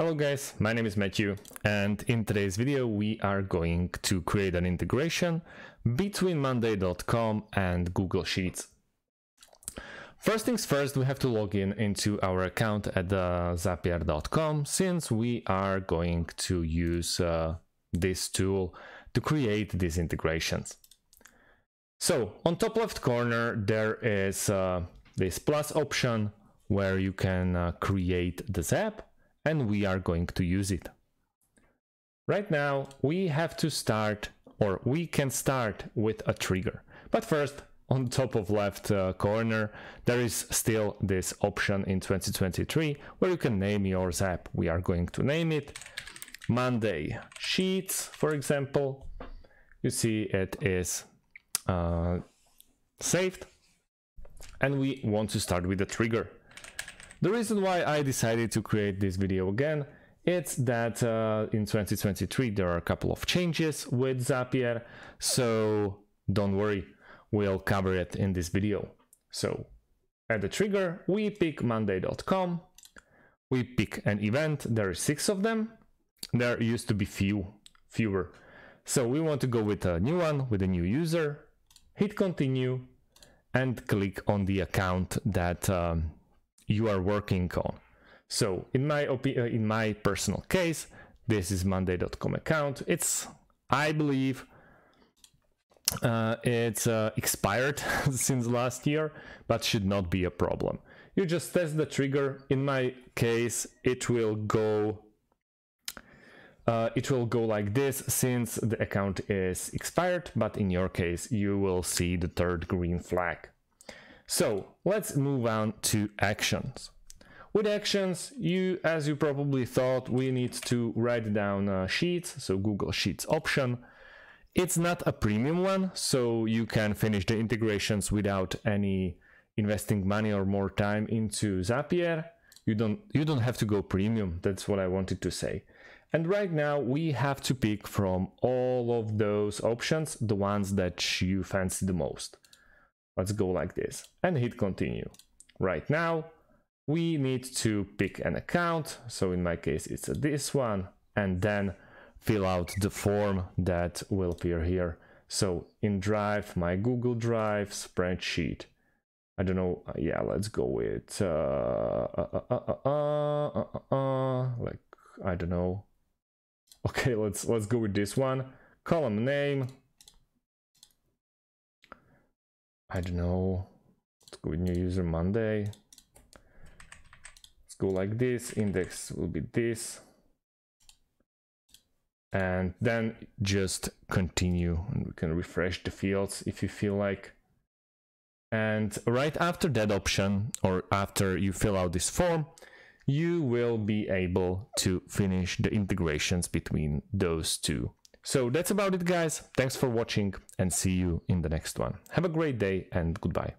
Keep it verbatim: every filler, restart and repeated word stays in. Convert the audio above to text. Hello guys, my name is Matthew, and in today's video we are going to create an integration between monday dot com and Google Sheets. First things first, we have to log in into our account at uh, zapier dot com, since we are going to use uh, this tool to create these integrations. So on top left corner there is uh, this plus option where you can uh, create the zap. And we are going to use it. Right now we have to start, or we can start with a trigger. But first, on top of left uh, corner, there is still this option in twenty twenty-three where you can name your zap. We are going to name it Monday Sheets, for example. You see it is uh, saved, and we want to start with a trigger. The reason why I decided to create this video again, it's that uh, in twenty twenty-three there are a couple of changes with Zapier, so don't worry, we'll cover it in this video. So at the trigger, we pick monday dot com, we pick an event, there are six of them, there used to be few, fewer. So we want to go with a new one, with a new user, hit continue, and click on the account that um, you are working on. So in my in my personal case, this is monday dot com account. It's, I believe, uh, it's uh, expired since last year, but should not be a problem. You just test the trigger. In my case, it will go, uh, it will go like this since the account is expired, but in your case, you will see the third green flag. So let's move on to actions. With actions, you, as you probably thought, we need to write down uh, sheets, so Google Sheets option. It's not a premium one, so you can finish the integrations without any investing money or more time into Zapier. You don't, you don't have to go premium, that's what I wanted to say. And right now we have to pick from all of those options the ones that you fancy the most. Let's go like this and hit continue. Right now, we need to pick an account. So in my case, it's this one, and then fill out the form that will appear here. So in Drive, my Google Drive spreadsheet. I don't know. Yeah, let's go with, uh, uh, uh, uh, uh, uh, uh, like, I don't know. Okay, let's, let's go with this one. Column name. I don't know, let's go with new user Monday. Let's go like this, index will be this. And then just continue, and we can refresh the fields if you feel like. And right after that option, or after you fill out this form, you will be able to finish the integrations between those two. So that's about it, guys. Thanks for watching, and see you in the next one. Have a great day and goodbye.